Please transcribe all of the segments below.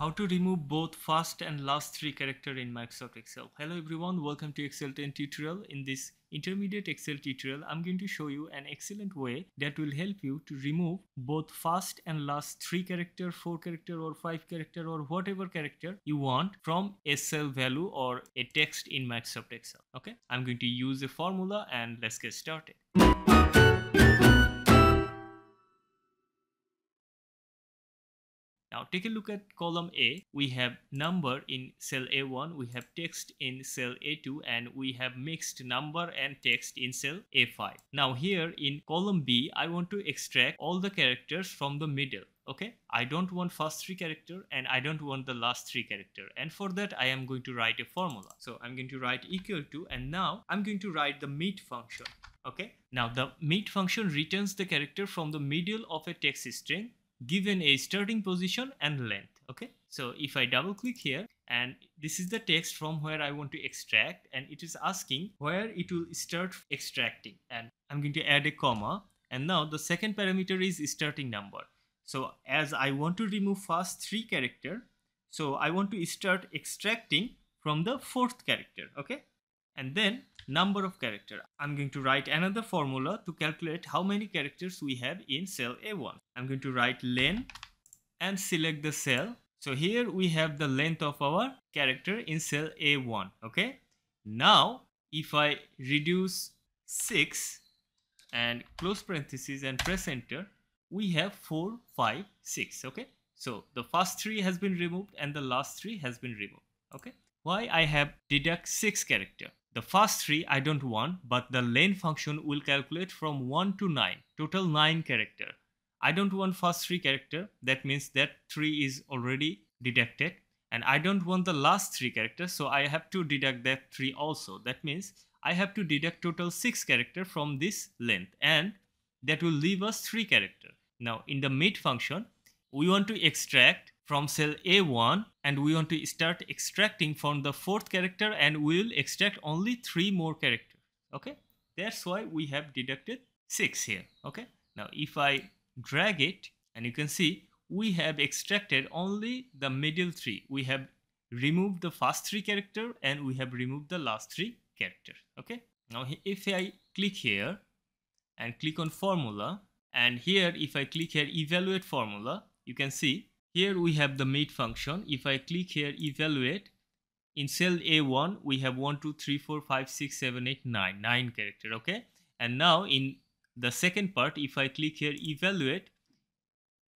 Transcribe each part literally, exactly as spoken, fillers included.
How to remove both first and last three characters in Microsoft Excel. Hello everyone, welcome to Excel ten tutorial. In this intermediate Excel tutorial, I'm going to show you an excellent way that will help you to remove both first and last three character, four character or five character or whatever character you want from a cell value or a text in Microsoft Excel. Okay, I'm going to use a formula and let's get started. Now take a look at column A. We have number in cell A one, we have text in cell A two, and we have mixed number and text in cell A five. Now here in column B, I want to extract all the characters from the middle. Okay, I don't want first three character and I don't want the last three character, and for that I am going to write a formula. So I'm going to write equal to, and now I'm going to write the mid function. Okay, now the mid function returns the character from the middle of a text string given a starting position and length. Okay, so if I double click here, and this is the text from where I want to extract, and it is asking where it will start extracting, and I'm going to add a comma, and now the second parameter is starting number. So as I want to remove first three character, so I want to start extracting from the fourth character. Okay, and then number of character. I'm going to write another formula to calculate how many characters we have in cell A one. I'm going to write L E N and select the cell. So here we have the length of our character in cell A one. Okay. Now if I reduce six and close parenthesis and press enter, we have four, five, six. Okay. So the first three has been removed and the last three has been removed. Okay. Why I have deduct six character? The first three I don't want, but the L E N function will calculate from one to nine, total nine character. I don't want first three character, that means that three is already deducted, and I don't want the last three characters, so I have to deduct that three also. That means I have to deduct total six character from this length, and that will leave us three character. Now in the mid function, we want to extract from cell A one, and we want to start extracting from the fourth character, and we will extract only three more characters. Okay, that's why we have deducted six here. Okay, now if I drag it, and you can see we have extracted only the middle three. We have removed the first three character and we have removed the last three character. Okay, now if I click here and click on formula, and here if I click here evaluate formula, you can see here we have the mid function. If I click here evaluate, in cell A one we have one, two, three, four, five, six, seven, eight, nine, nine character. Okay, and now in the second part, if I click here evaluate,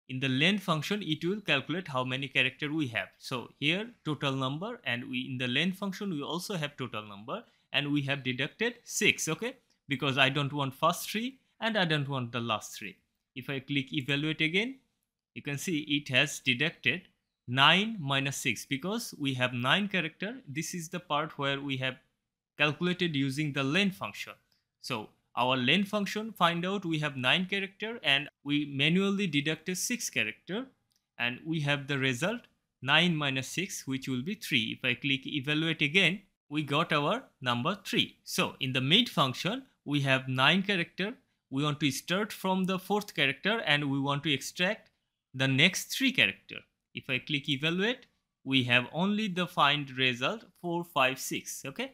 in the L E N function it will calculate how many character we have. So here total number, and we in the L E N function we also have total number, and we have deducted six. Okay, because I don't want first three and I don't want the last three. If I click evaluate again, you can see it has deducted nine minus six, because we have nine character. This is the part where we have calculated using the L E N function. So our L E N function find out we have nine character, and we manually deducted six character, and we have the result nine minus six, which will be three. If I click evaluate again, we got our number three. So in the mid function we have nine character. We want to start from the fourth character and we want to extract the next three character. If I click evaluate, we have only the find result four, five, six. Okay,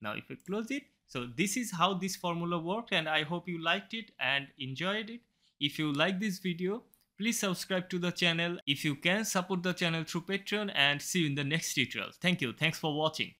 now if I close it. So this is how this formula worked, and I hope you liked it and enjoyed it. If you like this video, please subscribe to the channel. If you can, support the channel through Patreon, and see you in the next tutorial. Thank you. Thanks for watching.